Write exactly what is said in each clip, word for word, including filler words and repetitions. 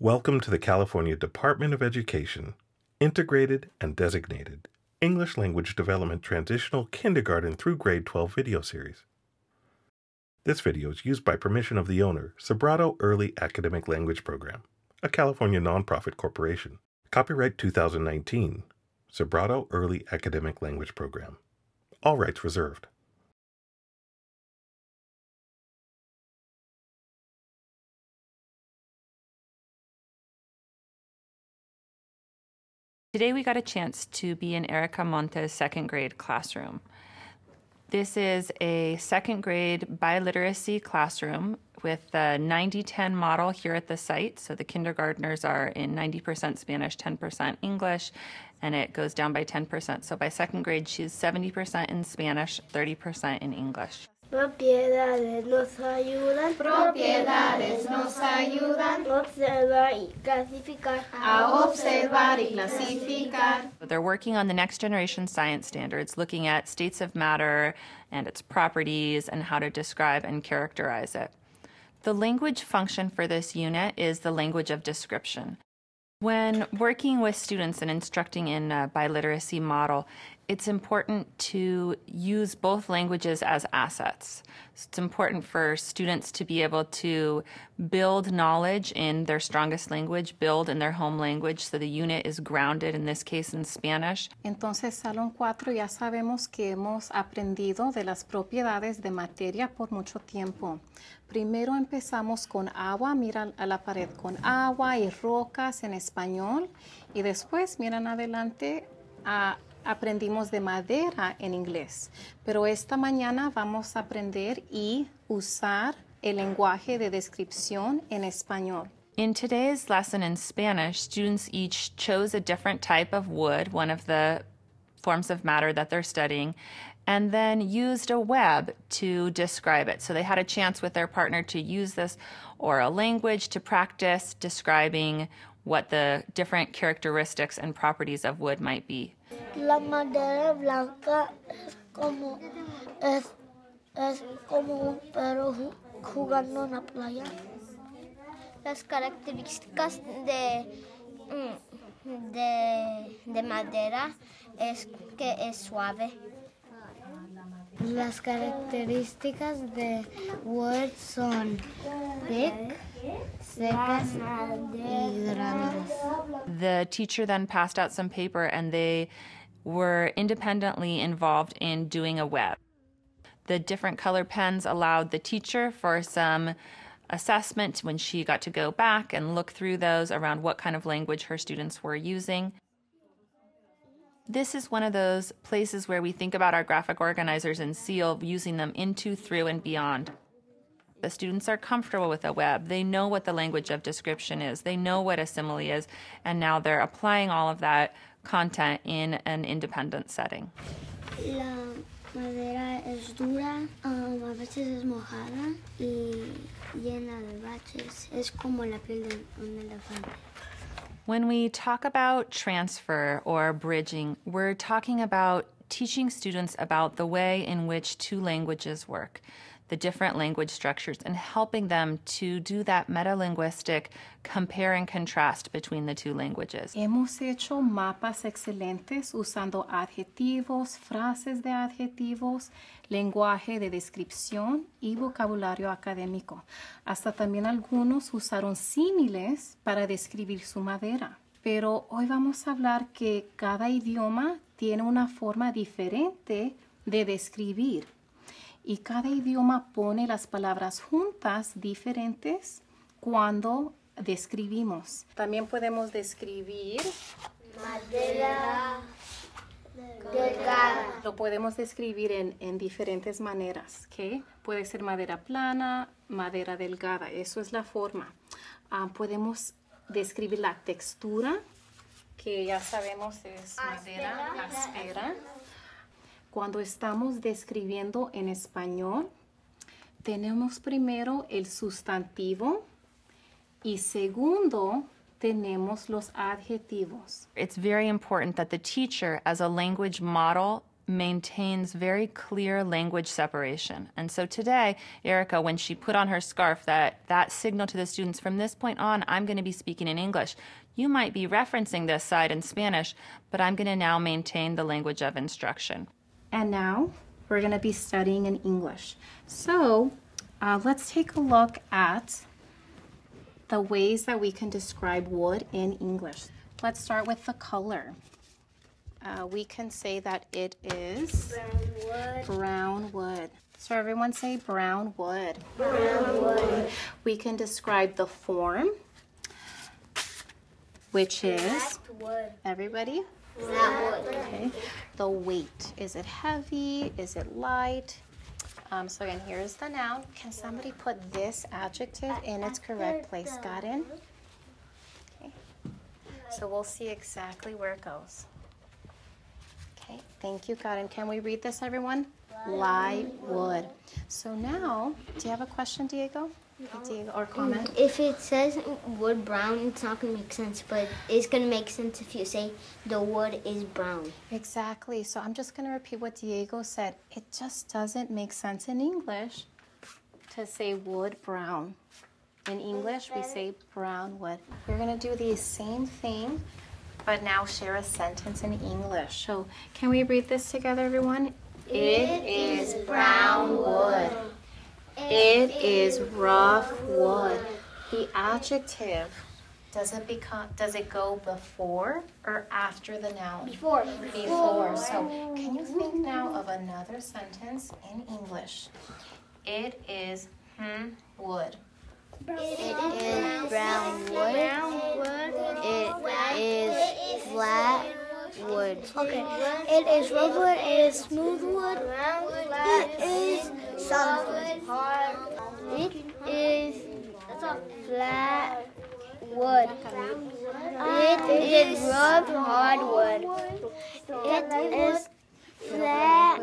Welcome to the California Department of Education Integrated and Designated English Language Development Transitional Kindergarten through Grade twelve video series. This video is used by permission of the owner, Sobrato Early Academic Language Program, a California nonprofit corporation. Copyright two thousand nineteen, Sobrato Early Academic Language Program. All rights reserved. Today we got a chance to be in Erica Montes' second grade classroom. This is a second grade biliteracy classroom with a ninety ten model here at the site. So the kindergartners are in ninety percent Spanish, ten percent English, and it goes down by ten percent. So by second grade, she's seventy percent in Spanish, thirty percent in English. Propiedades nos ayudan. Propiedades nos ayudan. Observar y clasificar. A observar y clasificar. They're working on the next generation science standards, looking at states of matter and its properties and how to describe and characterize it. The language function for this unit is the language of description. When working with students and instructing in a biliteracy model, it's important to use both languages as assets. So it's important for students to be able to build knowledge in their strongest language, build in their home language, so the unit is grounded, in this case, in Spanish. Entonces, Salón cuatro ya sabemos que hemos aprendido de las propiedades de materia por mucho tiempo. Primero empezamos con agua, miran a la pared con agua y rocas en español, y después miran adelante a aprendimos de madera en inglés, pero esta mañana vamos a aprender y usar el lenguaje de descripción en español. In today's lesson in Spanish, students each chose a different type of wood, one of the forms of matter that they're studying, and then used a web to describe it. So they had a chance with their partner to use this oral language to practice describing what the different characteristics and properties of wood might be. La madera blanca es como, es, es como un perro jugando en la playa. Las características de, de, de madera es que es suave. Las características de wood son big, secas, y grandes. The teacher then passed out some paper and they were independently involved in doing a web. The different color pens allowed the teacher for some assessment when she got to go back and look through those around what kind of language her students were using. This is one of those places where we think about our graphic organizers and seal, using them into, through, and beyond. The students are comfortable with a web. They know what the language of description is. They know what a simile is. And now they're applying all of that content in an independent setting. La madera es dura, um, a veces es mojada y llena de baches. Es como la piel de un elefante. When we talk about transfer or bridging, we're talking about teaching students about the way in which two languages work, the different language structures, and helping them to do that metalinguistic compare and contrast between the two languages. Hemos hecho mapas excelentes usando adjetivos, frases de adjetivos, lenguaje de descripción y vocabulario académico. Hasta también algunos usaron símiles para describir su madera. Pero hoy vamos a hablar que cada idioma tiene una forma diferente de describir. Y cada idioma pone las palabras juntas diferentes cuando describimos. También podemos describir madera de cara. Lo podemos describir en, en diferentes maneras, ¿okay? Puede ser madera plana, madera delgada, eso es la forma. Ah, podemos describir la textura, que ya sabemos es madera áspera. Cuando estamos describiendo en español, tenemos primero el sustantivo y segundo tenemos los adjetivos. It's very important that the teacher, as a language model, maintains very clear language separation. And so today, Erica, when she put on her scarf, that, that signal to the students, from this point on, I'm going to be speaking in English. You might be referencing this side in Spanish, but I'm going to now maintain the language of instruction. And now we're going to be studying in English. So uh, let's take a look at the ways that we can describe wood in English. Let's start with the color. Uh, we can say that it is brown wood. Brown wood. So everyone say brown wood. Brown wood. We can describe the form, which is wood. Everybody? Wood. Okay. The weight. Is it heavy? Is it light? Um, so again, here is the noun. Can somebody put this adjective in its correct place? Got in? Okay. So we'll see exactly where it goes. Okay, thank you, Karen. Can we read this, everyone? Light wood. So now, do you have a question, Diego? No. Diego, or comment? If it says wood brown, it's not going to make sense, but it's going to make sense if you say the wood is brown. Exactly. So I'm just going to repeat what Diego said. It just doesn't make sense in English to say wood brown. In English, we say brown wood. We're going to do the same thing, but now share a sentence in English. So can we read this together, everyone? It, it is brown wood. It, it is rough wood. wood. The adjective, does it become, does it go before or after the noun? Before. Before. Before. So can you think now of another sentence in English? It is hmm, wood. Brown it is brown wood. Brown wood. It, it is flat wood. Okay. It is rough wood. It is smooth wood. It is soft wood. It is flat wood. It is rough hard wood. It is flat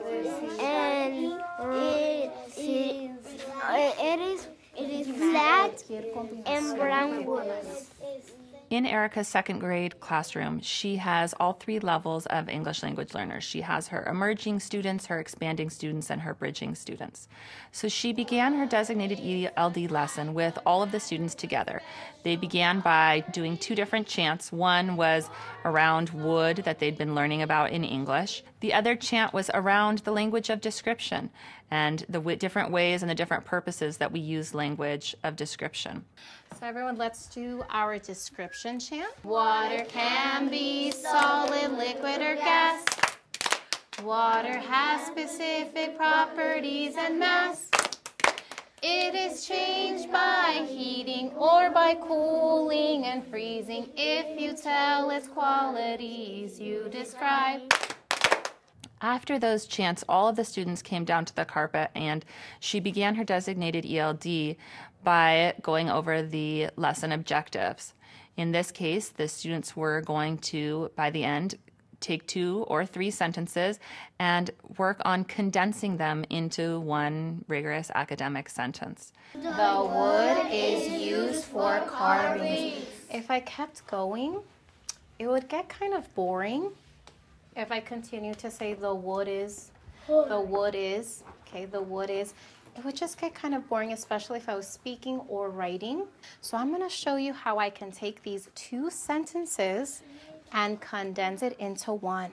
and it is it is. It is flat and brown wood. In Erica's second grade classroom, she has all three levels of English language learners. She has her emerging students, her expanding students, and her bridging students. So she began her designated E L D lesson with all of the students together. They began by doing two different chants. One was around wood that they'd been learning about in English. The other chant was around the language of description and the w different ways and the different purposes that we use language of description. So everyone, let's do our description chant. Water can be solid, liquid, or gas. Water has specific properties and mass. It is changed by heating or by cooling and freezing. If you tell its qualities, you describe. After those chants, all of the students came down to the carpet, and she began her designated E L D by going over the lesson objectives. In this case, the students were going to, by the end, take two or three sentences and work on condensing them into one rigorous academic sentence. The wood is used for carving. If I kept going, it would get kind of boring. If I continue to say the wood is, the wood is, okay, the wood is, it would just get kind of boring, especially if I was speaking or writing. So I'm going to show you how I can take these two sentences and condense it into one.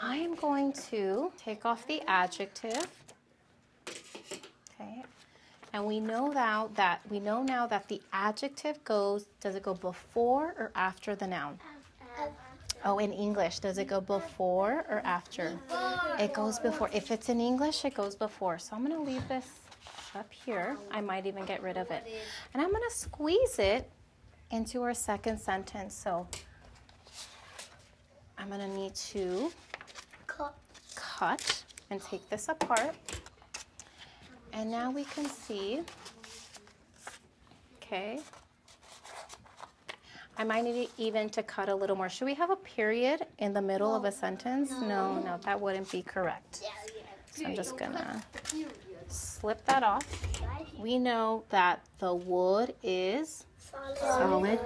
I'm going to take off the adjective, okay, and we know now that, we know now that the adjective goes, does it go before or after the noun? Oh, in English, does it go before or after? Before. It goes before. If it's in English, it goes before. So I'm going to leave this up here. I might even get rid of it. And I'm going to squeeze it into our second sentence. So I'm going to need to cut. cut and take this apart. And now we can see, okay. I might need even to cut a little more. Should we have a period in the middle of a sentence? No, no, that wouldn't be correct. So I'm just gonna slip that off. We know that the wood is solid.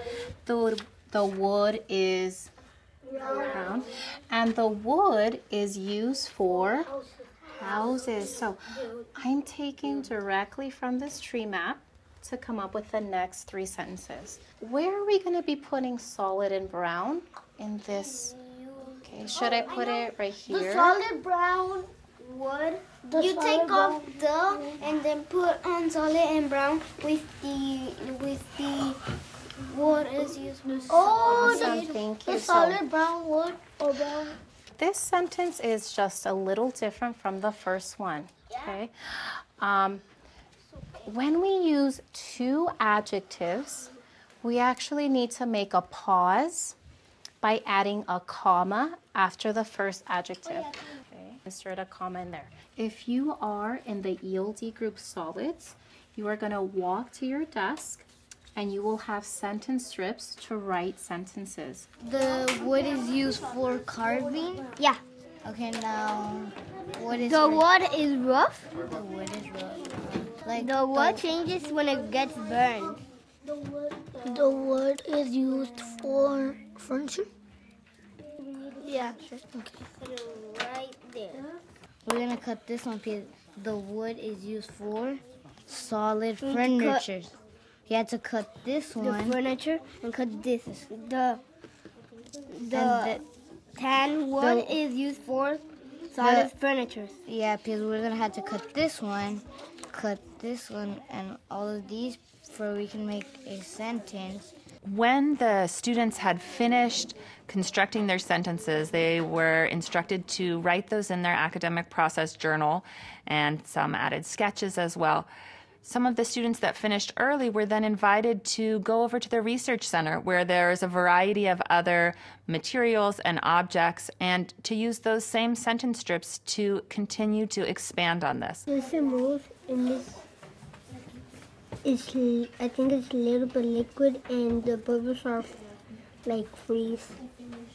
The, the wood is Round. And the wood is used for houses. So I'm taking directly from this tree map to come up with the next three sentences. Where are we going to be putting solid and brown in this? Okay, should I put it right here? The solid brown wood. You take off the and then put on solid and brown with the with the wood is used. Oh, awesome. Thank you. The solid brown wood or brown. This sentence is just a little different from the first one. Okay. Um, when we use two adjectives, we actually need to make a pause by adding a comma after the first adjective. Okay. Insert a comma in there. If you are in the E L D group solids, you are going to walk to your desk and you will have sentence strips to write sentences. The wood is used for carving? Yeah. Okay, now what is the wood is rough? The wood is rough. Like the wood changes when it gets burned. The wood, the wood is used for furniture? Yeah, sure. Okay. Put it right there. We're gonna cut this one piece. The wood is used for solid furniture. You had to cut this one. The furniture and cut this. The the, the tan wood the, is used for solid the, furniture. Yeah, because we're gonna have to cut this one, cut this one, and all of these before we can make a sentence. When the students had finished constructing their sentences, they were instructed to write those in their academic process journal, and some added sketches as well. Some of the students that finished early were then invited to go over to the research center where there is a variety of other materials and objects, and to use those same sentence strips to continue to expand on this. The symbols in this is, I think it's a little bit liquid and the bubbles are like freeze.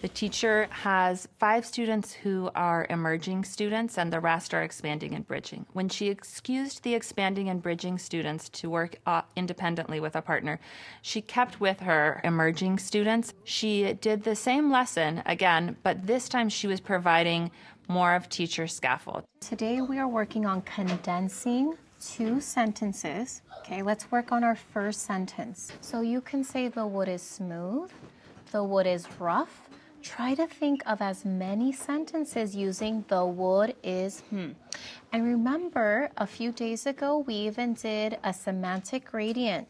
The teacher has five students who are emerging students and the rest are expanding and bridging. When she excused the expanding and bridging students to work independently with a partner, she kept with her emerging students. She did the same lesson again, but this time she was providing more of teacher scaffold. Today we are working on condensing two sentences. Okay, let's work on our first sentence. So you can say the wood is smooth, the wood is rough. Try to think of as many sentences using the wood is hmm. And remember, a few days ago, we even did a semantic gradient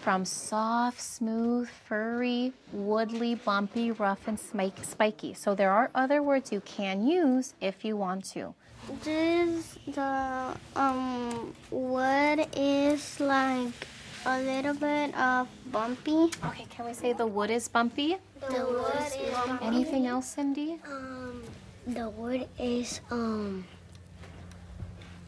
from soft, smooth, furry, woodly, bumpy, rough, and spiky. So there are other words you can use if you want to. This, the um, wood is like a little bit of bumpy. Okay, can we say the wood is bumpy? The, the wood, wood is bumpy. Anything else, Cindy? Um, the wood is, um,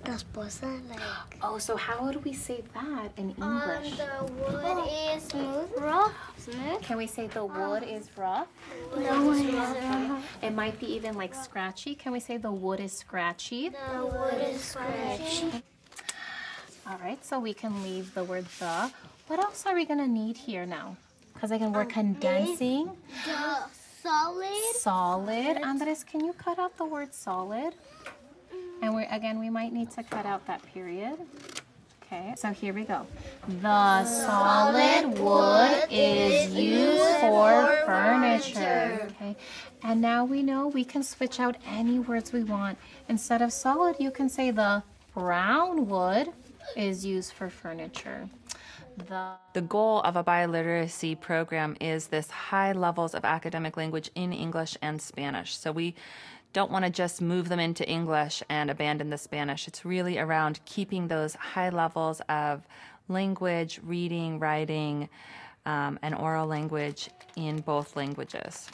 rasposa, like. Oh, so how would we say that in English? Um, the wood oh. is smooth. Rough. Smooth. Can we say the wood um, is rough? The wood, the wood is rough. rough. It might be even like scratchy. Can we say the wood is scratchy? The wood is scratchy. All right, so we can leave the word the. What else are we going to need here now? Because I can work um, condensing. The solid. Solid. Andres, can you cut out the word solid? And we're, again, we might need to cut out that period. Okay, so here we go. The solid wood is used for furniture. Okay, and now we know we can switch out any words we want. Instead of solid, you can say the brown wood is used for furniture. The, the goal of a biliteracy program is this high levels of academic language in English and Spanish. So we don't want to just move them into English and abandon the Spanish. It's really around keeping those high levels of language, reading, writing, um, and oral language in both languages.